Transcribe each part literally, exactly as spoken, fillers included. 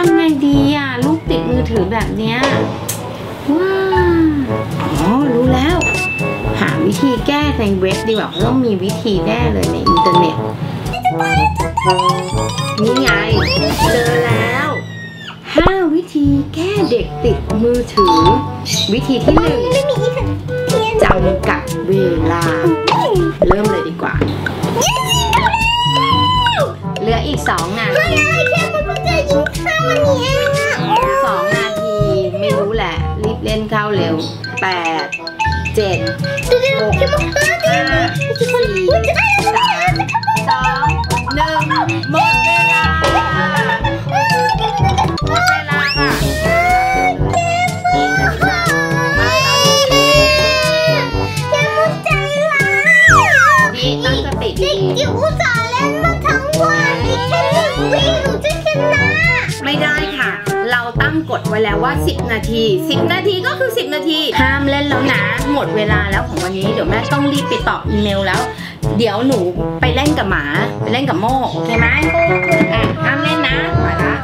ทำไงดีอ่ะลูกติดมือถือแบบเนี้ยว้าอ๋อรู้แล้วหาวิธีแก้ในเว็บดีกว่าต้องมีวิธีแน่เลยในอินเทอร์เน็ตนี่ไงเจอแล้วห้าวิธีแก้เด็กติดมือถือวิธีที่หนึ่งจำกัดเวลาเริ่มเลยดีกว่าเหลืออีกสองงานสองนาทีไม่รู้แหละรีบเล่นเข้าเร็วแปดเจ็ดหกห้าสี่สามสองหนึ่งหมดเวลาหมดเวลาค่ะดีตั้งสติดีเด็กอุตส่าห์เล่นมาทั้งวันอีกแค่หนึ่งวิหนูจะชนะไม่ได้ค่ะเราตั้งกฎไว้แล้วว่าสิบนาทีสิบนาทีก็คือสิบนาทีห้ามเล่นแล้วนะหมดเวลาแล้วของวันนี้เดี๋ยวแม่ต้องรีบไปตอบอีเมลแล้วเดี๋ยวหนูไปเล่นกับหมาไปเล่นกับโม่โอเคไหมอ่ะห้ามเล่นนะไปละ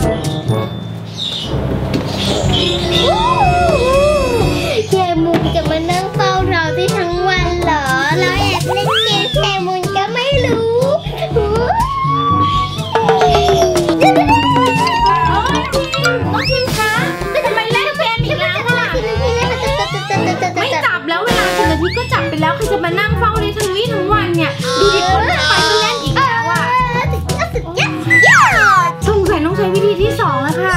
แคมูนจะมานั่งเฝ้าเราได้ทั้งวันเหรอเราแอบเล่นเกมแคมูนก็ไม่รู้น้องพริมคะทำไมเล่นเกมอีกแล้วล่ะไม่จับแล้วเวลาสิบนาทีก็จับไปแล้วใครจะมานั่งเฝ้าได้ทั้งวี่ทั้งวันเนี่ยดูดิคนไปก็เล่นอีกแล้วอ่ะสงสัยต้องใช้วิธีที่สองแล้วค่ะ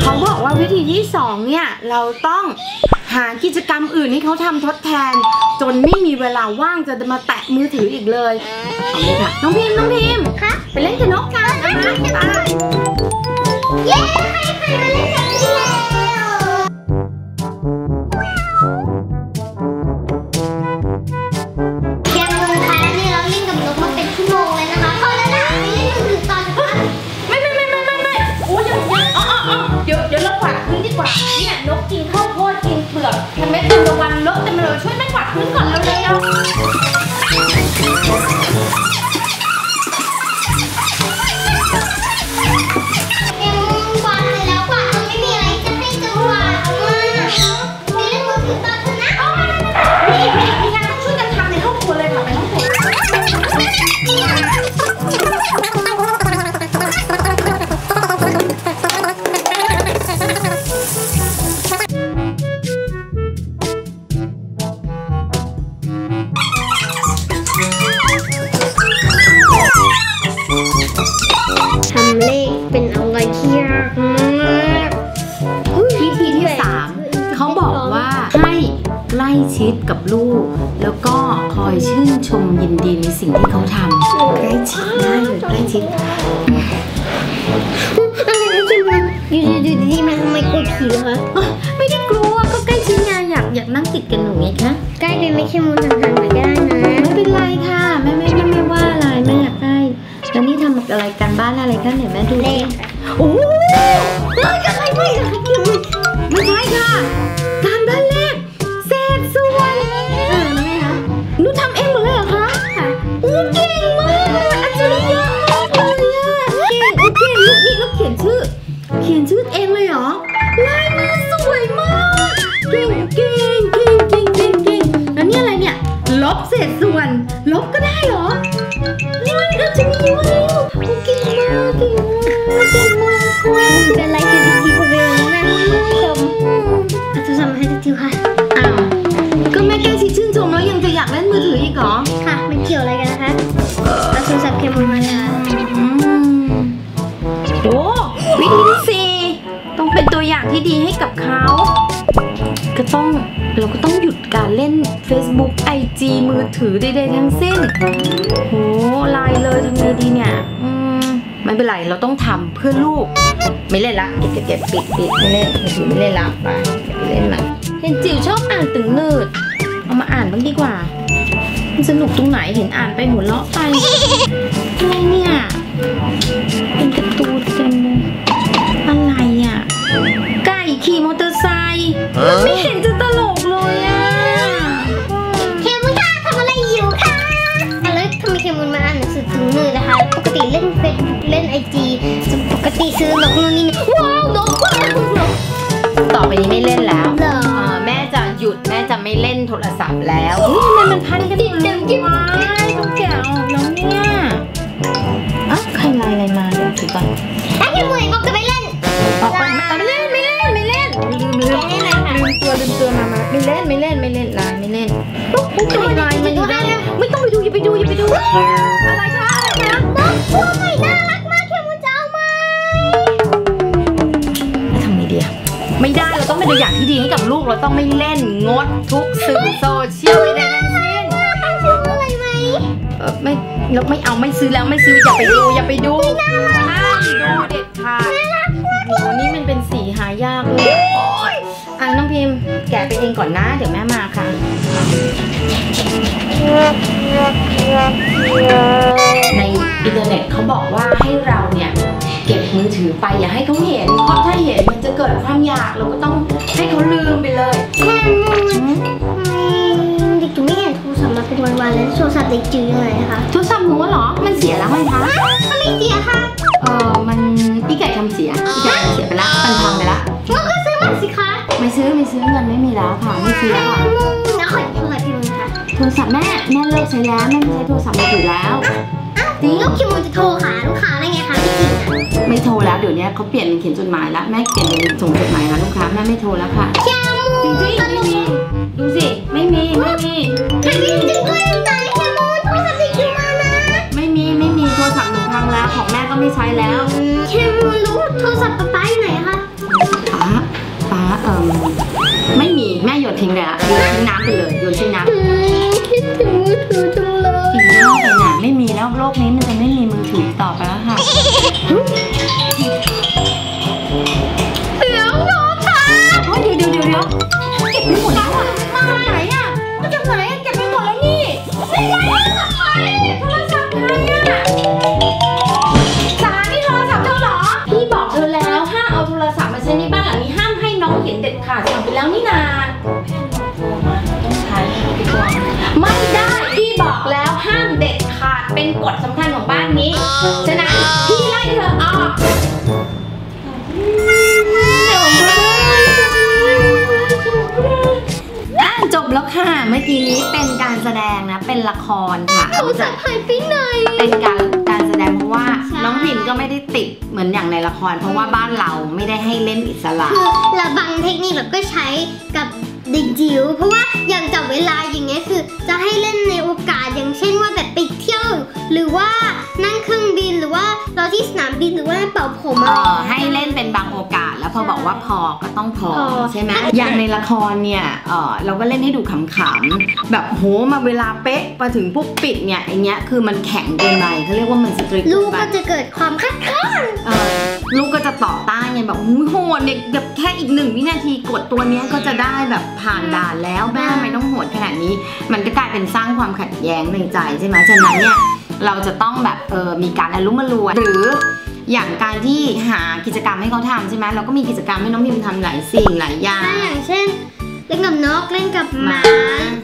เขาบอกว่าวิธีที่สองเนี่ยเราต้องหากิจกรรมอื่นให้เขาทำทดแทนจนไม่มีเวลาว่างจะมาแตะมือถืออีกเลยเอาเลยค่ะน้องพริมน้องพริมคะไปเล่นกับนกกันนะคะกับลูกแล้วก็คอยชื่นชมยินดีในสิ่งที่เขาทำใกล้ชิดได้เลยใกล้ชิดอะไรนะจิมันอยู่ดีๆจิมันทำไมกลัวผีคะไม่ได้กลัวก็ใกล้ชิดไงอยากอยากนั่งติดกันหนูไงคะใกล้เลยไม่ใช่มูลสังหารไม่ได้นะไม่เป็นไรค่ะแม่ไม่ไม่ว่าอะไรแม่อยากใกล้แล้วนี่ทำอะไรกันบ้านอะไรกันเนี่ยแม่ดูดิโอ้ยอะไรไม่อยากไม่ใช่ค่ะการบ้านเล็กหนูทำเองหมดเลยเหรอคะค่ะเก่งมากอัจฉริยะมากเลยเก่งโอเคลูกนี่ลูกเขียนชื่อเขียนชื่อเองเลยเหรอลายมือสวยมากเก่งเก่งเก่งเก่งเก่งเก่งแล้วนี่อะไรเนี่ยลบเศษส่วนลบก็ได้เหรอนี่มันอัจฉริยะมากเก่งมากเก่งมากเก่งมากเป็นอะไรกันดีคุณเบลนะชมอาจารย์ทำให้ดีค่ะอ้าวก็แม่แก้ชิดชื่นชมแล้วยังจะอยากเล่นมือถืออีกเหรอค่ะมันเกี่ยวอะไรกันนะคะเอาโทรศัพท์เคมมาค่ะโอ้วิธีที่สี่ต้องเป็นตัวอย่างที่ดีให้กับเขาก็ต้องเราก็ต้องหยุดการเล่น Facebook ไอ จี มือถือใดๆทั้งสิ้นโอ้ไลน์เลยทำไงดีเนี่ยไม่เป็นไรเราต้องทำเพื่อลูกไม่เล่นละเก็บเก็บปิดปิดไม่เล่นมือถือไม่เล่นละไปไม่เล่นละเห็นจิ๋วชอบอ่านตึงเนิร์ดเอามาอ่านบ้างดีกว่ามันสนุกตรงไหนเห็นอ่านไปหัวเราะไปอะไรเนี่ยเป็นการ์ตูนเต็มเลยอะไรอ่ะไก่ขี่มอเตอร์ไซค์ไม่เห็นจะตลกเลยอ่ะเคมูนค่ะทำอะไรอยู่ค่ะแล้วทำไมเคมูนมาอ่านหนังสือตึงเนิร์ดนะคะปกติเล่นเฟซเล่นไอจีปกติ ซื้อนกนู่นนี่ว้าวนกต่อไปนี้ไม่เล่นแล้วแม่จะหยุดแม่จะไม่เล่นโทรศัพท์แล้วนี่มันมันพันกันจิ๊บจิ๊บจิ๊บทุกอย่างน้องเนี่ยอ๊ะใครไลน์อะไรมาเดี๋ยวถือก่อนถ้าพี่บุ๋ยบอกจะไปเล่นบอกไปไม่เล่นไม่เล่นไม่เล่นลืมลืมลืมตัวลืมตัวมามาไม่เล่นไม่เล่นไม่เล่นไลน์ไม่เล่นใครไลน์มาอยู่ได้ไม่ต้องไปดูอย่าไปดูอย่าไปดูอะไรคะอะไรนะนกตัวใหม่น่ารักมากเขียวมันจะเอาไหมทำไงดีอะไม่ได้เราต้องเป็นตัวอย่างที่ดีให้กับลูกเราต้องไม่เล่นงดทุกสื่อโซเชียลไม่ได้ซื้ออะไรไหมเออไม่เราไม่เอาไม่ซื้อแล้วไม่ซื้ออย่าไปดูอย่าไปดูห้ามดูเด็ดขาดโอ้โหนี่มันเป็นสีหายากเลยอ่ะน้องพิมแกะไปเองก่อนนะเดี๋ยวแม่มาค่ะในอินเทอร์เน็ตเขาบอกว่าให้เราเนี่ยเก็บมือถือไปอย่าให้เขาเห็นเพราะถ้าเห็นมันจะเกิดความอยากเราก็ต้องให้เขาลืมไปเลยเด็กจุ๋ไม่เห็นโทรศัพท์มาเป็นวันๆแล้วโทรศัพท์เด็กจุ๋ยังไงคะโทรศัพท์หนูเหรอมันเสียแล้วไหมคะมันไม่เสียค่ะเออมันพี่ไก่ทำเสียพี่ไก่เสียไปแล้วมันทำไปแล้วงั้นก็ซื้อมาสิคะไม่ซื้อไม่ซื้อเงินไม่มีแล้วค่ะไม่ซื้อแล้วค่ะแล้วขอโทรศัพท์พี่ลุงค่ะโทรศัพท์แม่แม่เลิกใช้แล้วแม่ไม่ใช้โทรศัพท์มือถือแล้วนี่ลูกคิมจะโทรหาลูกค้าได้ไงคะพี่จิ๋นไม่โทรแล้วเดี๋ยวนี้เขาเปลี่ยนเป็นเขียนจดหมายแล้วแม่เปลี่ยนเป็นส่งจดหมายแล้วลูกค้าแม่ไม่โทรแล้วค่ะแกมูจริงจริงไม่มีดูสิไม่มีไม่มีใครพี่จิ๋นก็ยังตายแกมูโทรศัพท์พี่จิ๋นมานะไม่มีไม่มีโทรศัพท์หนูพังแล้วของแม่ก็ไม่ใช้แล้วแกมูรู้โทรศัพท์ป้าอยู่ไหนคะป้าป้าเอ่อไม่มีแม่หยดทิ้งเลยโยนทิ้งน้ำไปเลยโยนทิ้งน้ำคิดถึงมือถือจังเลยจริงมากเลยนะไม่มีแล้วโลกนี้มันจะไม่มีมือถือต่อไปแล้วค่ะเดี๋ยวน้องค่ะเดี๋ยวเดี๋ยวเดี๋ยวเดี๋ยวเก็บไปหมดแล้วอ่ะมาไหนอ่ะมาจากไหนอ่ะเก็บไปหมดแล้วนี่ไม่ได้โทรศัพท์ใครโทรศัพท์ใครอ่ะสานี่โทรศัพท์เธอเหรอพี่บอกเธอแล้วห้ามเอาโทรศัพท์มาใช้ในบ้านหลังนี้ห้ามให้น้องเห็นเด็ดขาดสั่งไปแล้วนี่นาต้องใช้ไม่ได้พี่บอกแล้วห้ามเด็ดขาดเป็นกฎสำคัญของบ้านนี้ฉะนั้นพี่ไล่เธอออกอ่ะจบแล้วค่ะเมื่อกี้นี้เป็นการแสดงนะเป็นละครค่ะโทรศัพท์หายไปไหนเป็นการการแสดงเพราะว่าน้องพริมก็ไม่ได้ติดเหมือนอย่างในละครเพราะว่าบ้านเราไม่ได้ให้เล่นอิสระคือเราบางเทคนิคเราก็ใช้กับเด็กจิ๋วเพราะว่าอย่างจับเวลาอย่างเงี้ยคือจะให้เล่นในโอกาสอย่างเช่นว่าแบบไปเที่ยวหรือว่านั่งเครื่องบินหรือว่าเราที่สนามบินหรือว่าเป่าผมเออให้เล่นเป็นบางโอกาสแล้วพอบอกว่าพอก็ต้องพอใช่ไหมอย่างในละครเนี่ยเออเราก็เล่นให้ดูขำๆแบบโหมาเวลาเป๊ะมาถึงปุ๊บปิดเนี่ยอย่างเงี้ยคือมันแข็งเกินไปเขาเรียกว่ามันสตรีทลูกก็จะเกิดความคัดค้านลูกก็จะต่อต้านไงแบบหูโหดเนี่ยแบบแค่อีกหนึ่งวินาทีกดตัวเนี้ยก็จะได้แบบผ่านด่านแล้วแม่ไม่ต้องโหดขนาดนี้มันก็กลายเป็นสร้างความขัดแย้งในใจใช่ไหมฉะนั้นเนี่ยเราจะต้องแบบเออมีการอารมณ์มารวยหรืออย่างการที่หากิจกรรมให้เขาทำใช่ไหมเราก็มีกิจกรรมให้น้องพิมทำหลายสิ่งหลายอย่างอย่างเช่นเล่นกับนกเล่นกับหมา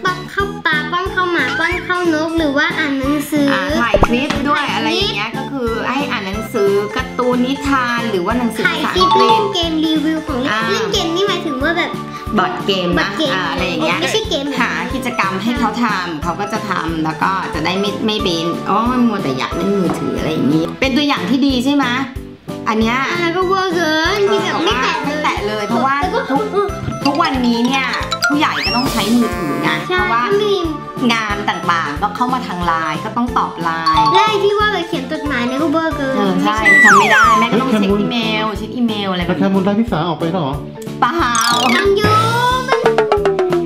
ป้อนเข้าปลาป้อนเข้าหมาป้อนเข้านกหรือว่าอ่านหนังสือถ่ายคลิปด้วยอะไรอย่างเงี้ยก็คือให้อ่านหนังสือการ์ตูนนิทานหรือว่าหนังสือภาษาอังกฤษเกมรีวิวของเล่นเกมนี่หมายถึงว่าแบบบอร์ดเกมนะอะไรอย่างเงี้ยหากิจกรรมให้เขาทำเขาก็จะทำแล้วก็จะได้ไม่ไม่เบนอ๋อมัวแต่อยากเล่นมือถืออะไรอย่างงี้เป็นตัวอย่างที่ดีใช่ไหมอันเนี้ยอะไรก็เวอร์เกินที่แบบไม่แตะไม่แตะเลยเพราะว่าทุกทุกวันนี้เนี่ยผู้ใหญ่ก็ต้องใช้มือถือนะเพราะว่างานต่างๆก็เข้ามาทางไลน์ก็ต้องตอบไลน์ไลน์ที่ว่าเราเขียนจดหมายในรูปเบอร์เกินใช่ทำไม่ได้แม่ก็ต้องเช็คอีเมลเช็คอีเมลอะไรแบบนี้แคมูลไลน์พิสาออกไปหรอเปล่าทำอยู่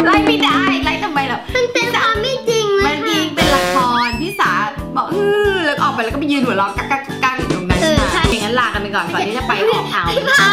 ไลน์ไม่ได้ไลน์ทำไมล่ะมันเป็นความไม่จริงเลยมันจริงเป็นละครพิสาบอกเออแล้วออกไปแล้วก็ไปยืนหัวเราะกักกักกักอยู่ตรงนั้นใช่ไหมอย่างนั้นลากันไปก่อนก่อนที่จะไปออกเอา